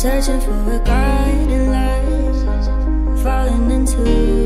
searching for a guiding light, falling into